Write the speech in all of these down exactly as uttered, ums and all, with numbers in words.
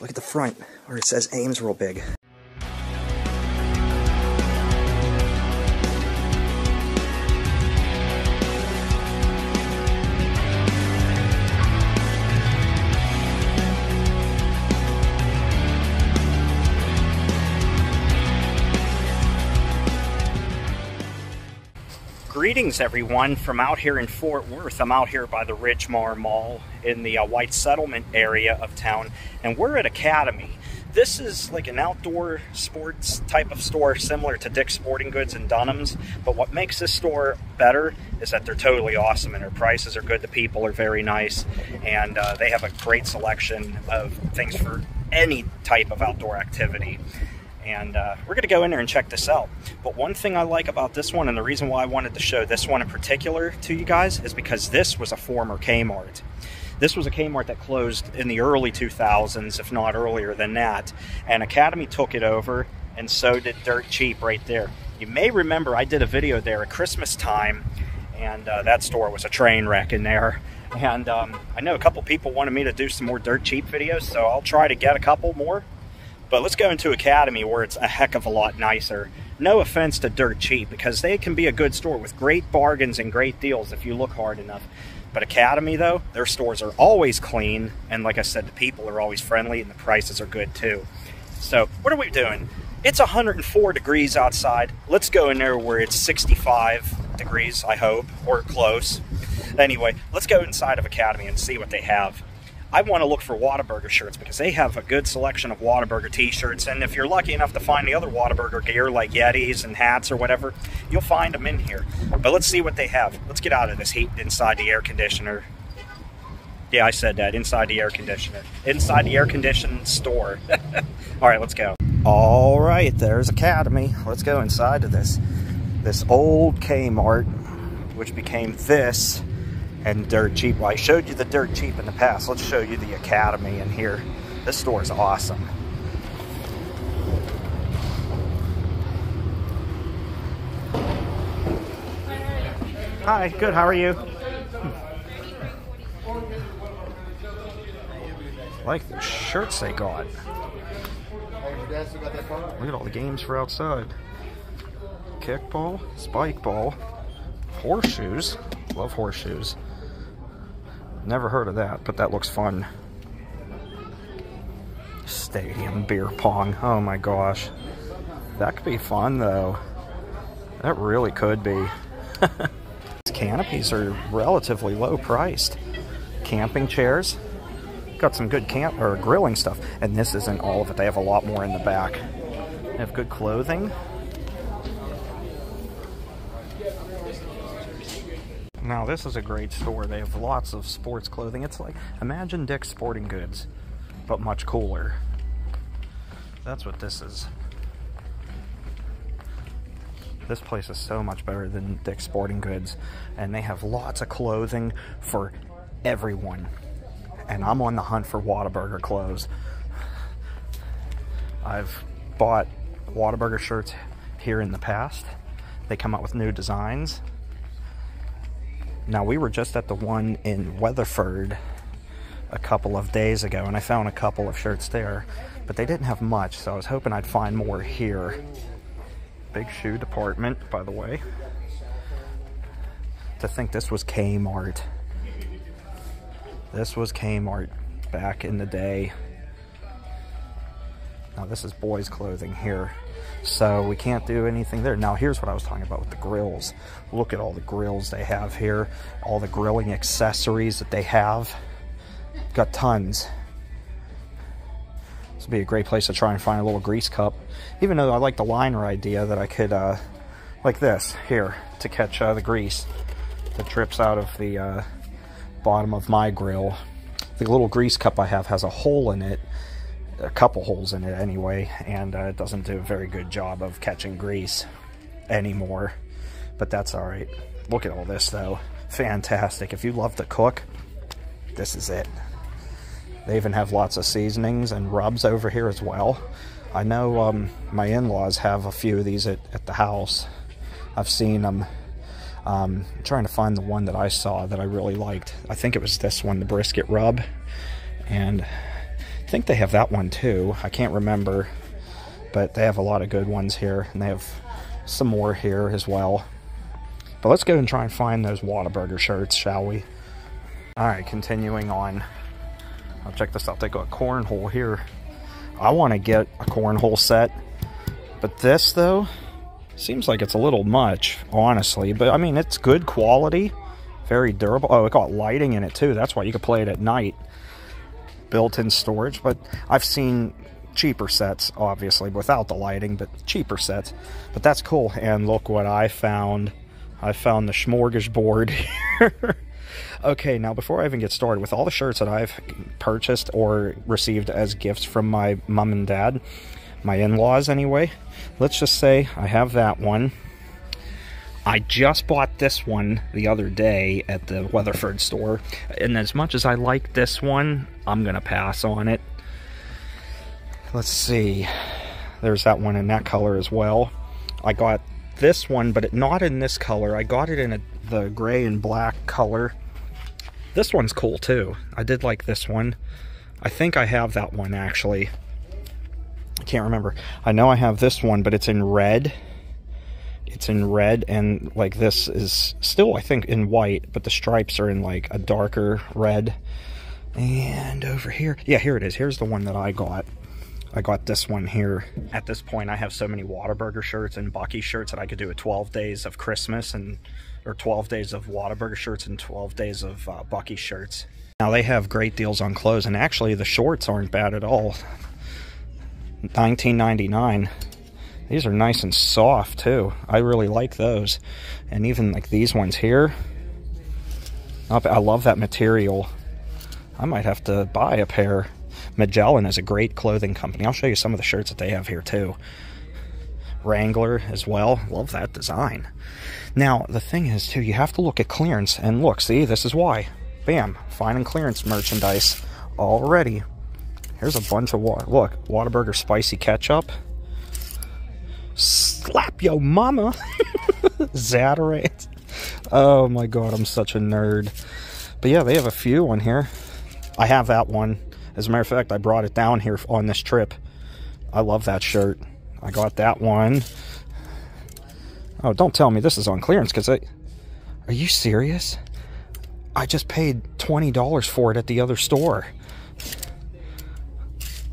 Look at the front where it says Ames real big. Greetings everyone from out here in Fort Worth. I'm out here by the Ridgemar Mall in the uh, White Settlement area of town, and we're at Academy. This is like an outdoor sports type of store similar to Dick's Sporting Goods and Dunham's, but what makes this store better is that they're totally awesome and their prices are good, the people are very nice, and uh, they have a great selection of things for any type of outdoor activity. And uh, we're going to go in there and check this out. But one thing I like about this one, and the reason why I wanted to show this one in particular to you guys, is because this was a former Kmart. This was a Kmart that closed in the early two thousands, if not earlier than that. And Academy took it over, and so did Dirt Cheap right there. You may remember I did a video there at Christmas time, and uh, that store was a train wreck in there. And um, I know a couple people wanted me to do some more Dirt Cheap videos, so I'll try to get a couple more. But let's go into Academy, where it's a heck of a lot nicer. No offense to Dirt Cheap, because they can be a good store with great bargains and great deals if you look hard enough. But Academy, though, their stores are always clean. And like I said, the people are always friendly and the prices are good, too. So what are we doing? It's one hundred and four degrees outside. Let's go in there where it's sixty-five degrees, I hope, or close. Anyway, let's go inside of Academy and see what they have. I want to look for Whataburger shirts because they have a good selection of Whataburger t-shirts, and if you're lucky enough to find the other Whataburger gear like Yetis and hats or whatever, you'll find them in here. But let's see what they have. Let's get out of this heat inside the air conditioner. Yeah, I said that, inside the air conditioner. Inside the air conditioned store. All right, let's go. All right, there's Academy. Let's go inside to this. This old Kmart, which became this. And Dirt Cheap. Well, I showed you the Dirt Cheap in the past. Let's show you the Academy in here. This store is awesome. Hi, good. How are you? I like the shirts they got. Look at all the games for outside. Kickball, spike ball, horseshoes. Love horseshoes. Never heard of that, but that looks fun. Stadium beer pong. Oh my gosh. That could be fun though. That really could be. Canopies are relatively low priced. Camping chairs. Got some good camp or grilling stuff. And this isn't all of it. They have a lot more in the back. They have good clothing. Now this is a great store. They have lots of sports clothing. It's like, imagine Dick's Sporting Goods, but much cooler. That's what this is. This place is so much better than Dick's Sporting Goods, and they have lots of clothing for everyone. And I'm on the hunt for Whataburger clothes. I've bought Whataburger shirts here in the past. They come out with new designs. Now, we were just at the one in Weatherford a couple of days ago, and I found a couple of shirts there, but they didn't have much, so I was hoping I'd find more here. Big shoe department, by the way. To think this was Kmart. This was Kmart back in the day. Now, this is boys' clothing here, so we can't do anything there. Now, here's what I was talking about with the grills. Look at all the grills they have here, all the grilling accessories that they have. Got tons. This would be a great place to try and find a little grease cup, even though I like the liner idea that I could, uh, like this here, to catch uh, the grease that drips out of the uh, bottom of my grill. The little grease cup I have has a hole in it, a couple holes in it anyway, and uh, it doesn't do a very good job of catching grease anymore, but that's all right. Look at all this though. Fantastic. If you love to cook, this is it. They even have lots of seasonings and rubs over here as well. I know um, my in-laws have a few of these at, at the house. I've seen them. Um, I'm trying to find the one that I saw that I really liked. I think it was this one, the brisket rub, and I think they have that one too. I can't remember, but they have a lot of good ones here, and they have some more here as well. But let's go and try and find those Whataburger shirts, shall we? All right, continuing on. I'll check this out. They got a cornhole here. I want to get a cornhole set, but this though seems like it's a little much, honestly. But I mean, it's good quality, very durable. Oh, it got lighting in it too. That's why you could play it at night. Built-in storage. But I've seen cheaper sets, obviously without the lighting, but cheaper sets. But that's cool. And look what I found. I found the smorgasbord here. Okay, now before I even get started, with all the shirts that I've purchased or received as gifts from my mom and dad, my in-laws anyway, let's just say I have that one. I just bought this one the other day at the Weatherford store, and as much as I like this one, I'm gonna pass on it. Let's see, there's that one in that color as well. I got this one, but it, not in this color. I got it in a, the gray and black color. This one's cool too. I did like this one. I think I have that one actually. I can't remember. I know I have this one, but it's in red. It's in red, and like this is still, I think, in white, but the stripes are in like a darker red. And over here, yeah, here it is. Here's the one that I got. I got this one here. At this point, I have so many Whataburger shirts and Buc-ee's shirts that I could do a twelve days of Christmas, and or twelve days of Whataburger shirts and twelve days of uh, Buc-ee's shirts. Now, they have great deals on clothes, and actually, the shorts aren't bad at all. nineteen ninety-nine. These are nice and soft, too. I really like those. And even, like, these ones here. I love that material. I might have to buy a pair. Magellan is a great clothing company. I'll show you some of the shirts that they have here too. Wrangler as well. Love that design. Now, the thing is too, you have to look at clearance, and look, see, this is why. Bam, finding clearance merchandise already. Here's a bunch of, wa look, Whataburger spicy ketchup. Slap yo mama. Zatarate. Oh my God, I'm such a nerd. But yeah, they have a few on here. I have that one. As a matter of fact, I brought it down here on this trip. I love that shirt. I got that one. Oh, don't tell me this is on clearance, because I... Are you serious? I just paid twenty dollars for it at the other store.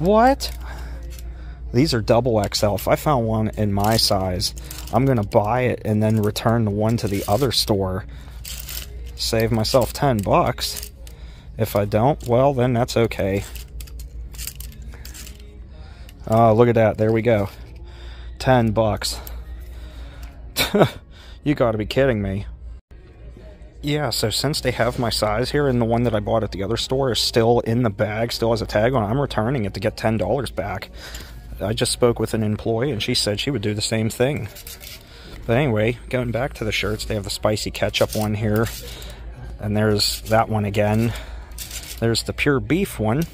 What? These are double X L. If I found one in my size, I'm going to buy it and then return the one to the other store. Save myself ten bucks. If I don't, well, then that's okay. Oh, look at that. There we go. ten bucks. You got to be kidding me. Yeah, so since they have my size here, and the one that I bought at the other store is still in the bag, still has a tag on it, I'm returning it to get ten dollars back. I just spoke with an employee, and she said she would do the same thing. But anyway, going back to the shirts, they have the spicy ketchup one here. And there's that one again. There's the pure beef one.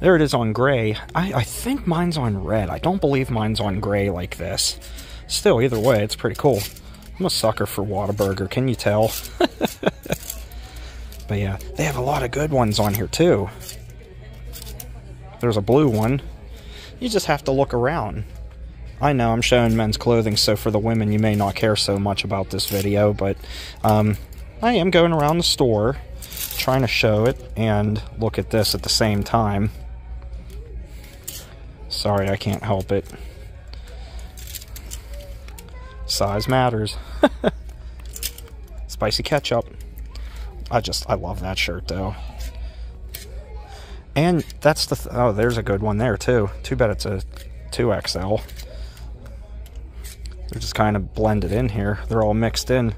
There it is on gray. I, I think mine's on red. I don't believe mine's on gray like this. Still, either way, it's pretty cool. I'm a sucker for Whataburger, can you tell? But yeah, they have a lot of good ones on here too. There's a blue one. You just have to look around. I know I'm showing men's clothing, so for the women, you may not care so much about this video, but um, I am going around the store, trying to show it and look at this at the same time. Sorry, I can't help it. Size matters. Spicy ketchup. I just, I love that shirt though. And that's the, th oh, there's a good one there too. Too bad it's a two X L. They're just kind of blended in here. They're all mixed in.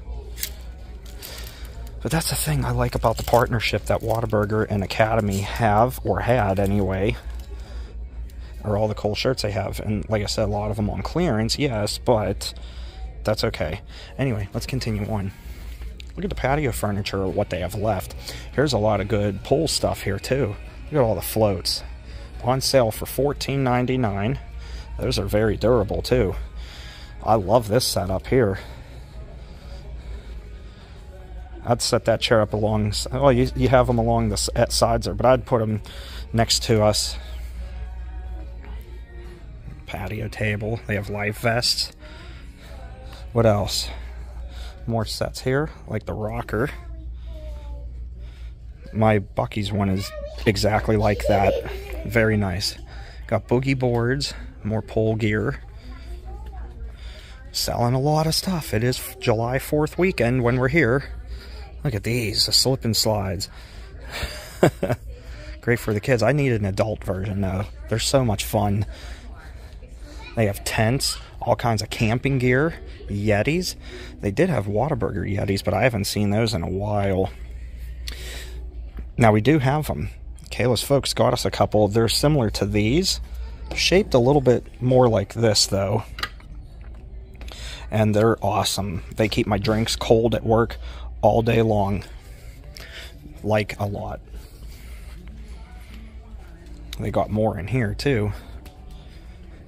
But that's the thing I like about the partnership that Whataburger and Academy have, or had anyway, or all the cool shirts they have. And like I said, a lot of them on clearance, yes, but that's okay. Anyway, let's continue on. Look at the patio furniture, what they have left. Here's a lot of good pool stuff here too. Look at all the floats. On sale for fourteen ninety-nine. Those are very durable too. I love this setup here. I'd set that chair up along, well, you, you have them along the sides there, but I'd put them next to us. Patio table. They have life vests. What else? More sets here, like the rocker. My Buc-ee's one is exactly like that. Very nice. Got boogie boards, more pole gear. Selling a lot of stuff. It is July fourth weekend when we're here. Look at these, the slip and slides. Great for the kids. I need an adult version though. They're so much fun. They have tents, all kinds of camping gear, Yetis. They did have Whataburger Yetis, but I haven't seen those in a while. Now we do have them. Kayla's folks got us a couple. They're similar to these, shaped a little bit more like this though. And they're awesome. They keep my drinks cold at work all day long. Like a lot. They got more in here too.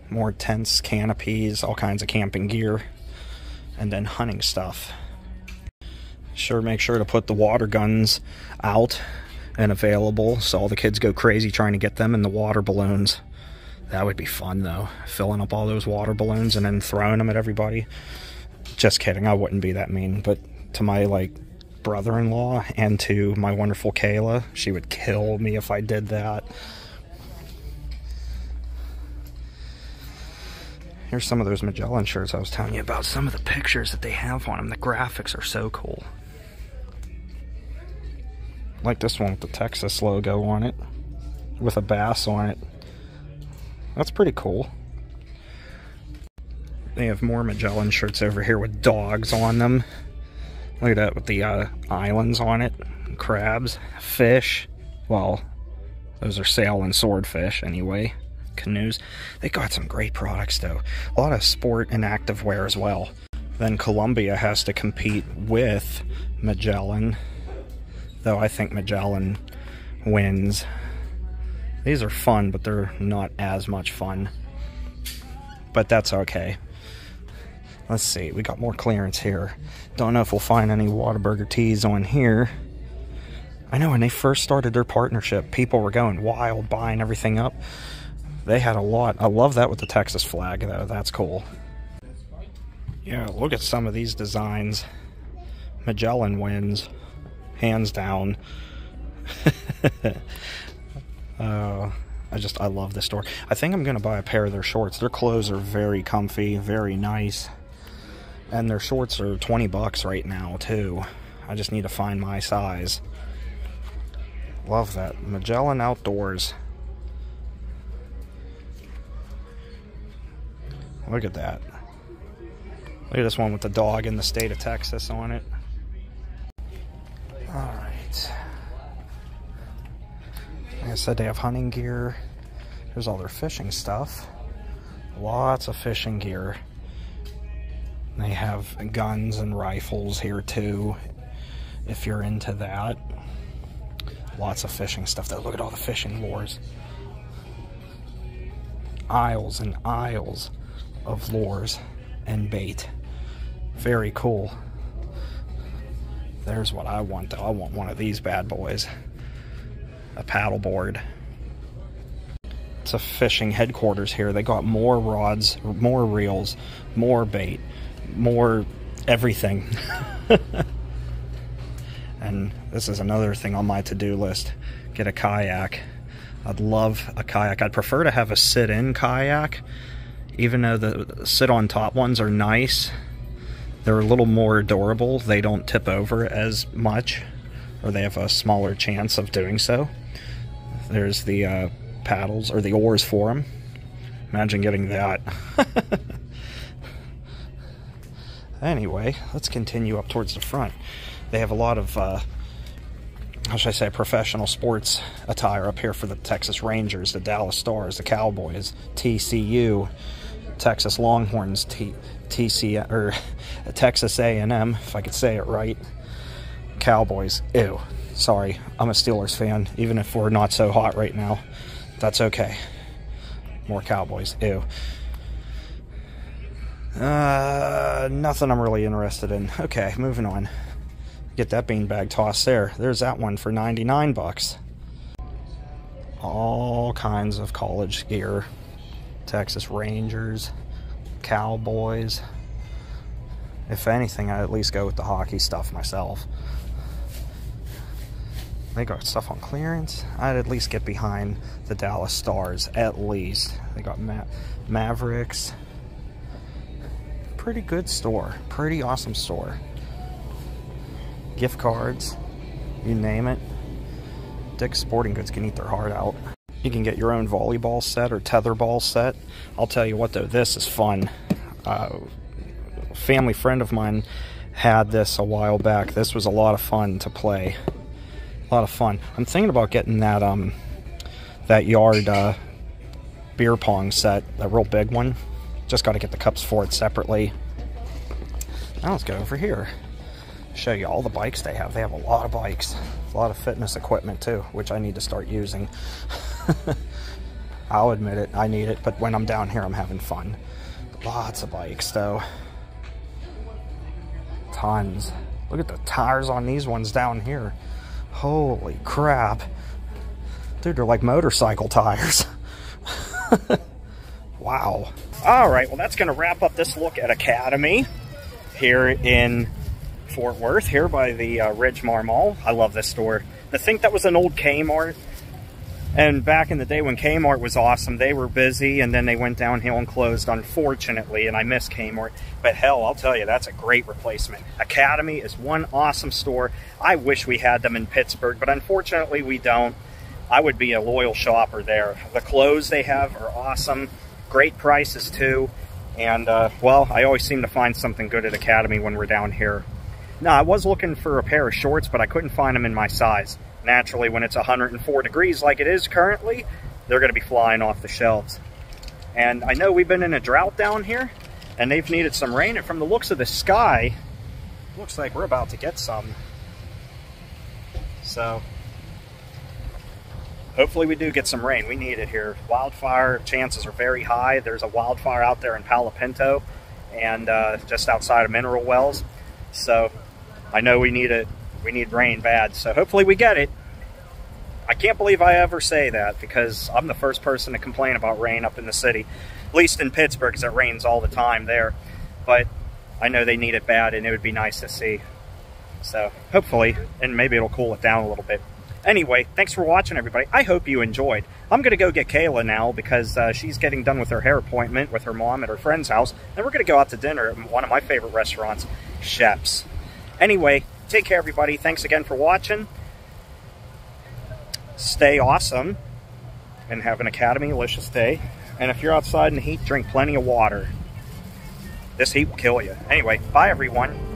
More tents, canopies, all kinds of camping gear, and then hunting stuff. Sure, make sure to put the water guns out and available so all the kids go crazy trying to get them in the water balloons. That would be fun though, filling up all those water balloons and then throwing them at everybody. Just kidding, I wouldn't be that mean, but to my like brother-in-law and to my wonderful Kayla, she would kill me if I did that. Here's some of those Magellan shirts I was telling you about. Some of the pictures that they have on them, the graphics are so cool. Like this one with the Texas logo on it, with a bass on it. That's pretty cool. They have more Magellan shirts over here with dogs on them. Look at that with the uh, islands on it. Crabs, fish. Well, those are sail and swordfish anyway. Canoes. They got some great products though. A lot of sport and active wear as well. Then Columbia has to compete with Magellan. Though I think Magellan wins. These are fun, but they're not as much fun. But that's okay. Let's see, we got more clearance here. Don't know if we'll find any Whataburger tees on here. I know when they first started their partnership, people were going wild, buying everything up. They had a lot. I love that with the Texas flag, though. That's cool. Yeah, look at some of these designs. Magellan wins. Hands down. Uh, I just, I love this store. I think I'm going to buy a pair of their shorts. Their clothes are very comfy, very nice. And their shorts are twenty bucks right now, too. I just need to find my size. Love that. Magellan Outdoors. Look at that. Look at this one with the dog in the state of Texas on it. All right. Like I said, they have hunting gear. Here's all their fishing stuff. Lots of fishing gear. They have guns and rifles here too, if you're into that. Lots of fishing stuff though. Look at all the fishing lures. Aisles and aisles of lures and bait. Very cool. There's what I want though. I want one of these bad boys. A paddleboard. It's a fishing headquarters here. They got more rods, more reels, more bait, more everything. And this is another thing on my to-do list. Get a kayak. I'd love a kayak. I'd prefer to have a sit-in kayak, even though the sit-on top ones are nice. They're a little more durable. They don't tip over as much, or they have a smaller chance of doing so. There's the uh, paddles, or the oars for them. Imagine getting that. Anyway, let's continue up towards the front. They have a lot of, uh, how should I say, professional sports attire up here for the Texas Rangers, the Dallas Stars, the Cowboys, T C U, Texas Longhorns, T C U, or Texas A and M, if I could say it right. Cowboys. Ew. Sorry. I'm a Steelers fan, even if we're not so hot right now. That's okay. More Cowboys. Ew. Uh, nothing I'm really interested in. Okay, moving on. Get that beanbag toss there. There's that one for ninety-nine bucks. all kinds of college gear. Texas Rangers, Cowboys. If anything, I at least go with the hockey stuff myself. They got stuff on clearance. I'd at least get behind the Dallas Stars, at least. They got Ma Mavericks. Pretty good store. Pretty awesome store. Gift cards. You name it. Dick's Sporting Goods can eat their heart out. You can get your own volleyball set or tetherball set. I'll tell you what, though, this is fun. Uh, a family friend of mine had this a while back. This was a lot of fun to play. A lot of fun. I'm thinking about getting that um that yard uh, beer pong set, that real big one. Just got to get the cups for it separately. Now let's go over here. Show you all the bikes they have. They have a lot of bikes, a lot of fitness equipment too, which I need to start using. I'll admit it, I need it. But when I'm down here, I'm having fun. Lots of bikes though. Tons. Look at the tires on these ones down here. Holy crap. Dude, they're like motorcycle tires. Wow. All right, well, that's going to wrap up this look at Academy here in Fort Worth, here by the uh, Ridgemar Mall. I love this store. I think that was an old Kmart. And back in the day when Kmart was awesome, they were busy, and then they went downhill and closed, unfortunately, and I miss Kmart. But hell, I'll tell you, that's a great replacement. Academy is one awesome store. I wish we had them in Pittsburgh, but unfortunately we don't. I would be a loyal shopper there. The clothes they have are awesome. Great prices, too. And, uh, well, I always seem to find something good at Academy when we're down here. Now, I was looking for a pair of shorts, but I couldn't find them in my size. Naturally, when it's one hundred four degrees like it is currently, they're going to be flying off the shelves. And I know we've been in a drought down here, and they've needed some rain. And from the looks of the sky, looks like we're about to get some. So, hopefully we do get some rain. We need it here. Wildfire chances are very high. There's a wildfire out there in Palo Pinto and uh, just outside of Mineral Wells. So, I know we need it. We need rain bad, so hopefully we get it. I can't believe I ever say that, because I'm the first person to complain about rain up in the city. At least in Pittsburgh, because it rains all the time there. But I know they need it bad, and it would be nice to see. So hopefully, and maybe it'll cool it down a little bit. Anyway, thanks for watching, everybody. I hope you enjoyed. I'm going to go get Kayla now, because uh, she's getting done with her hair appointment with her mom at her friend's house. And we're going to go out to dinner at one of my favorite restaurants, Chef's. Anyway, take care, everybody. Thanks again for watching. Stay awesome and have an Academy-licious day. And if you're outside in the heat, drink plenty of water. This heat will kill you. Anyway, bye, everyone.